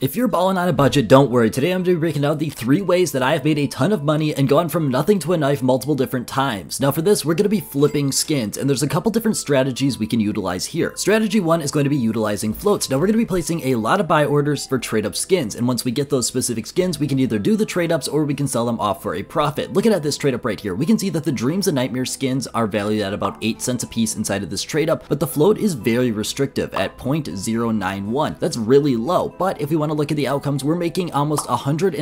If you're balling on a budget, don't worry. Today I'm going to be breaking down the 3 ways that I have made a ton of money and gone from nothing to a knife multiple different times. Now for this, we're going to be flipping skins, and there's a couple different strategies we can utilize here. Strategy 1 is going to be utilizing floats. Now we're going to be placing a lot of buy orders for trade-up skins, and once we get those specific skins, we can either do the trade-ups or we can sell them off for a profit. Looking at this trade-up right here, we can see that the Dreams and Nightmares skins are valued at about 8 cents a piece inside of this trade-up, but the float is very restrictive at 0.091. That's really low, but if we want to look at the outcomes, we're making almost 130%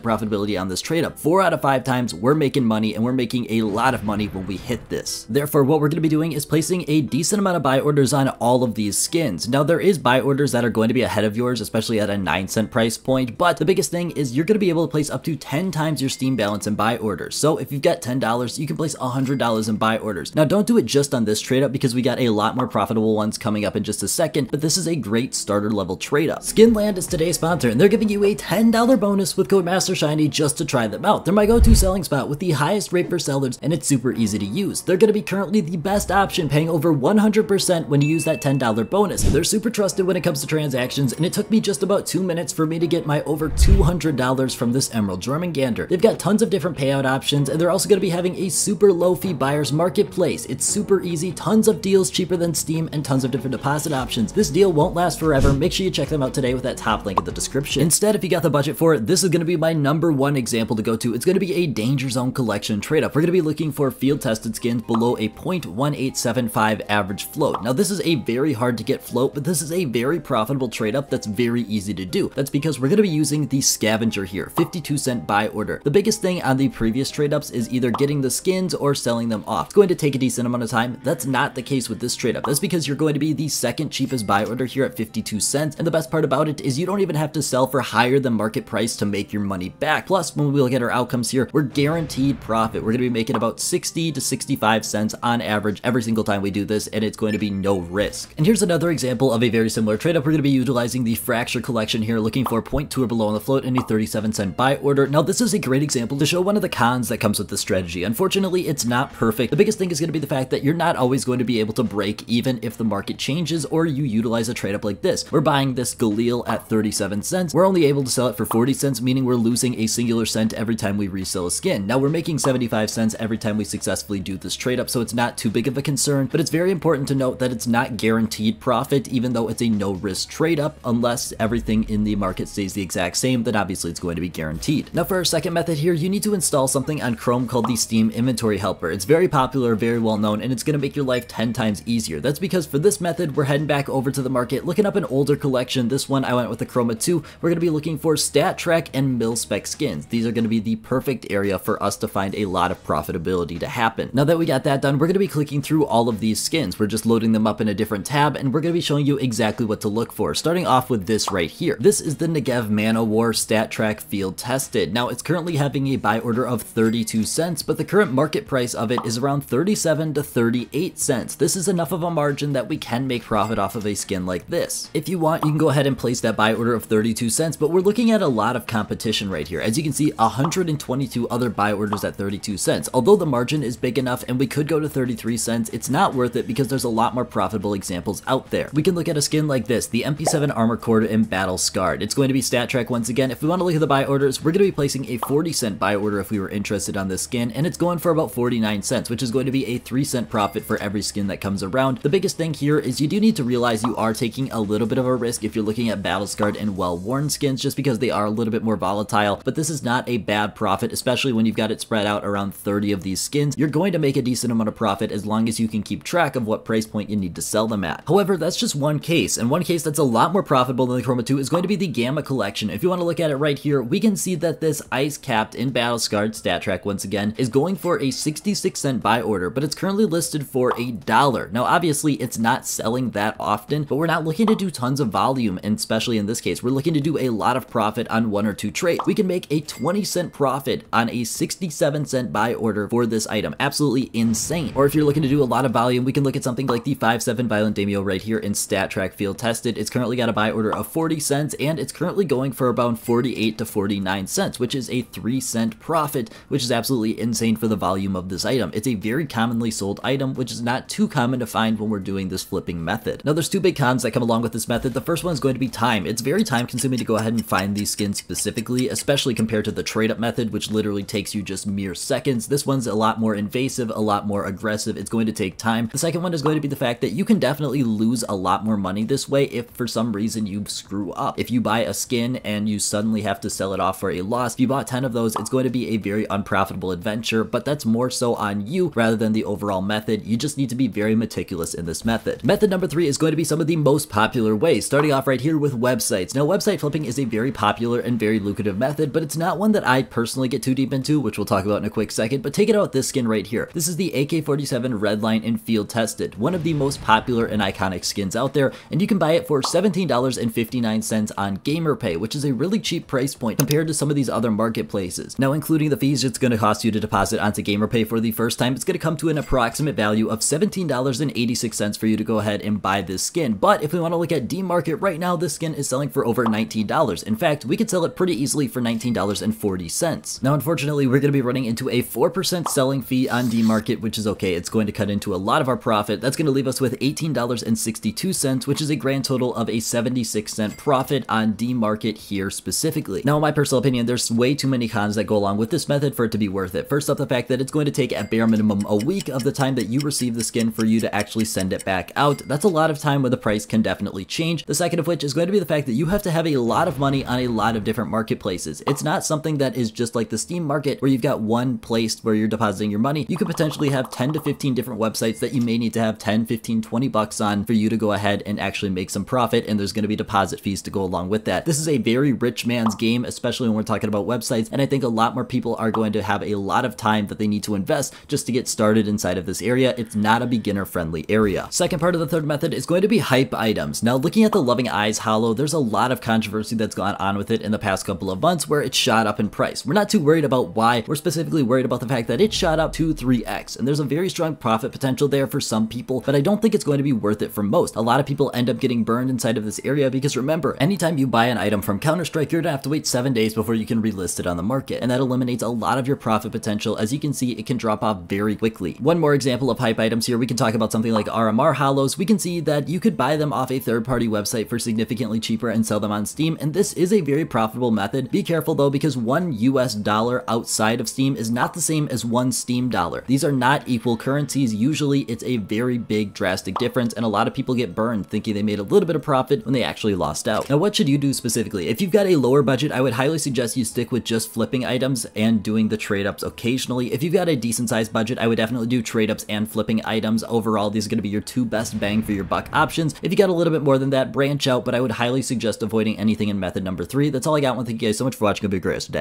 profitability on this trade up. 4 out of 5 times we're making money, and we're making a lot of money when we hit this. Therefore, what we're going to be doing is placing a decent amount of buy orders on all of these skins. Now there is buy orders that are going to be ahead of yours, especially at a 9 cent price point, but the biggest thing is you're going to be able to place up to 10 times your Steam balance in buy orders. So if you've got $10, you can place $100 in buy orders. Now don't do it just on this trade up, because we got a lot more profitable ones coming up in just a second, but this is a great starter level trade up. Skinland is today's sponsor, and they're giving you a $10 bonus with code MasterShiny just to try them out. They're my go-to selling spot with the highest rate for sellers, and it's super easy to use. They're going to be currently the best option, paying over 100% when you use that $10 bonus. They're super trusted when it comes to transactions, and it took me just about 2 minutes for me to get my over $200 from this Emerald Jormungandr. They've got tons of different payout options, and they're also going to be having a super low fee buyers marketplace. It's super easy, tons of deals cheaper than Steam, and tons of different deposit options. This deal won't last forever. Make sure you check them out today with that top link in the description. Instead, if you got the budget for it, this is going to be my #1 example to go to. It's going to be a Danger Zone collection trade-up. We're going to be looking for field-tested skins below a 0.1875 average float. Now, this is a very hard to get float, but this is a very profitable trade-up that's very easy to do. That's because we're going to be using the scavenger here, 52 cent buy order. The biggest thing on the previous trade-ups is either getting the skins or selling them off. It's going to take a decent amount of time. That's not the case with this trade-up. That's because you're going to be the second cheapest buy order here at 52 cents, and the best part about it is you don't even have to sell for higher than market price to make your money back. Plus, when we look at our outcomes here, we're guaranteed profit. We're going to be making about 60 to 65 cents on average every single time we do this, and it's going to be no risk. And here's another example of a very similar trade-up. We're going to be utilizing the Fracture collection here, looking for 0.2 or below on the float and a 37 cent buy order. Now, this is a great example to show one of the cons that comes with this strategy. Unfortunately, it's not perfect. The biggest thing is going to be the fact that you're not always going to be able to break even if the market changes or you utilize a trade-up like this. We're buying this Galil at 37 cents. We're only able to sell it for 40 cents, meaning we're losing a singular cent every time we resell a skin. Now we're making 75 cents every time we successfully do this trade up, so it's not too big of a concern, but it's very important to note that it's not guaranteed profit, even though it's a no risk trade up. Unless everything in the market stays the exact same, then obviously it's going to be guaranteed. Now for our second method here, you need to install something on Chrome called the Steam Inventory Helper. It's very popular, very well known, and it's going to make your life 10 times easier. That's because for this method, we're heading back over to the market, looking up an older collection. This one I went with the Chroma 2. We're going to be looking for stat track and mil spec skins. These are going to be the perfect area for us to find a lot of profitability to happen. Now that we got that done, we're going to be clicking through all of these skins. We're just loading them up in a different tab, and we're going to be showing you exactly what to look for. Starting off with this right here. This is the Negev Manowar stat track field tested. Now it's currently having a buy order of 32 cents, but the current market price of it is around 37 to 38 cents. This is enough of a margin that we can make profit off of a skin like this. If you want, you can go ahead and place that buy order of 32 cents, but we're looking at a lot of competition right here. As you can see, 122 other buy orders at 32 cents. Although the margin is big enough and we could go to 33 cents, it's not worth it because there's a lot more profitable examples out there. We can look at a skin like this, the MP7 Armor Cord and Battle Scarred. It's going to be stat track once again. If we want to look at the buy orders, we're going to be placing a 40 cent buy order if we were interested on this skin, and it's going for about 49 cents, which is going to be a 3 cent profit for every skin that comes around. The biggest thing here is you do need to realize you are taking a little bit of a risk if you're looking at Battle Scarred and well-worn skins, just because they are a little bit more volatile, but this is not a bad profit, especially when you've got it spread out around 30 of these skins. You're going to make a decent amount of profit as long as you can keep track of what price point you need to sell them at. However, that's just one case, and one case that's a lot more profitable than the Chroma 2 is going to be the Gamma Collection. If you want to look at it right here, we can see that this Ice Capped in Battle Scarred stat track once again is going for a 66 cent buy order, but it's currently listed for $1. Now, obviously, it's not selling that often, but we're not looking to do tons of volume, and especially in this case, we're looking to do a lot of profit on 1 or 2 trades. We can make a 20 cent profit on a 67 cent buy order for this item. Absolutely insane. Or if you're looking to do a lot of volume, we can look at something like the 5-7 Violent Demio right here in stat track field tested. It's currently got a buy order of 40 cents, and it's currently going for about 48 to 49 cents, which is a 3 cent profit, which is absolutely insane for the volume of this item. It's a very commonly sold item, which is not too common to find when we're doing this flipping method. Now, there's 2 big cons that come along with this method. The first one is going to be time. it's very time consuming to go ahead and find these skins specifically, especially compared to the trade-up method, which literally takes you just mere seconds. This one's a lot more invasive, a lot more aggressive. It's going to take time. The second one is going to be the fact that you can definitely lose a lot more money this way if for some reason you screw up. If you buy a skin and you suddenly have to sell it off for a loss, if you bought 10 of those, it's going to be a very unprofitable adventure, but that's more so on you rather than the overall method. You just need to be very meticulous in this method. Method number three is going to be some of the most popular ways, starting off right here with websites. Now, website flipping is a very popular and very lucrative method, but it's not one that I personally get too deep into, which we'll talk about in a quick second, but take it out this skin right here. This is the AK-47 Redline and Field Tested, one of the most popular and iconic skins out there, and you can buy it for $17.59 on GamerPay, which is a really cheap price point compared to some of these other marketplaces. Now, including the fees it's going to cost you to deposit onto GamerPay for the first time, it's going to come to an approximate value of $17.86 for you to go ahead and buy this skin. But if we want to look at DMarket right now, this skin is selling for over $19. In fact, we could sell it pretty easily for $19.40. Now, unfortunately, we're going to be running into a 4% selling fee on DMarket, which is okay. It's going to cut into a lot of our profit. That's going to leave us with $18.62, which is a grand total of a 76¢ profit on DMarket here specifically. Now, in my personal opinion, there's way too many cons that go along with this method for it to be worth it. First up, the fact that it's going to take at bare minimum a week of the time that you receive the skin for you to actually send it back out. That's a lot of time where the price can definitely change. The second of which is going to be the fact that you have to have a lot of money on a lot of different marketplaces. It's not something that is just like the Steam market where you've got one place where you're depositing your money. You could potentially have 10 to 15 different websites that you may need to have 10, 15, 20 bucks on for you to go ahead and actually make some profit, and there's going to be deposit fees to go along with that. This is a very rich man's game, especially when we're talking about websites, and I think a lot more people are going to have a lot of time that they need to invest just to get started inside of this area. It's not a beginner-friendly area. Second part of the third method is going to be hype items. Now, looking at the Loving Eyes hollow, there's a lot of controversy that's gone on with it in the past couple of months where it shot up in price. We're not too worried about why. We're specifically worried about the fact that it shot up 2-3x, and there's a very strong profit potential there for some people, but I don't think it's going to be worth it for most. A lot of people end up getting burned inside of this area because remember, anytime you buy an item from Counter-Strike, you're gonna have to wait 7 days before you can relist it on the market, and that eliminates a lot of your profit potential. As you can see, it can drop off very quickly. One more example of hype items here, we can talk about something like RMR hollows. We can see that you could buy them off a third-party website for significantly cheaper and sell them on Steam, and this is a very profitable method. Be careful though, because $1 outside of Steam is not the same as $1 Steam. These are not equal currencies. Usually it's a very big drastic difference, and a lot of people get burned thinking they made a little bit of profit when they actually lost out. Now, what should you do specifically? If you've got a lower budget, I would highly suggest you stick with just flipping items and doing the trade-ups occasionally. If you've got a decent sized budget, I would definitely do trade-ups and flipping items. Overall, these are going to be your two best bang for your buck options. If you got a little bit more than that, branch out, but I would highly suggest avoiding anything in method number 3. That's all I got. I want to thank you guys so much for watching. Have a great rest of your day.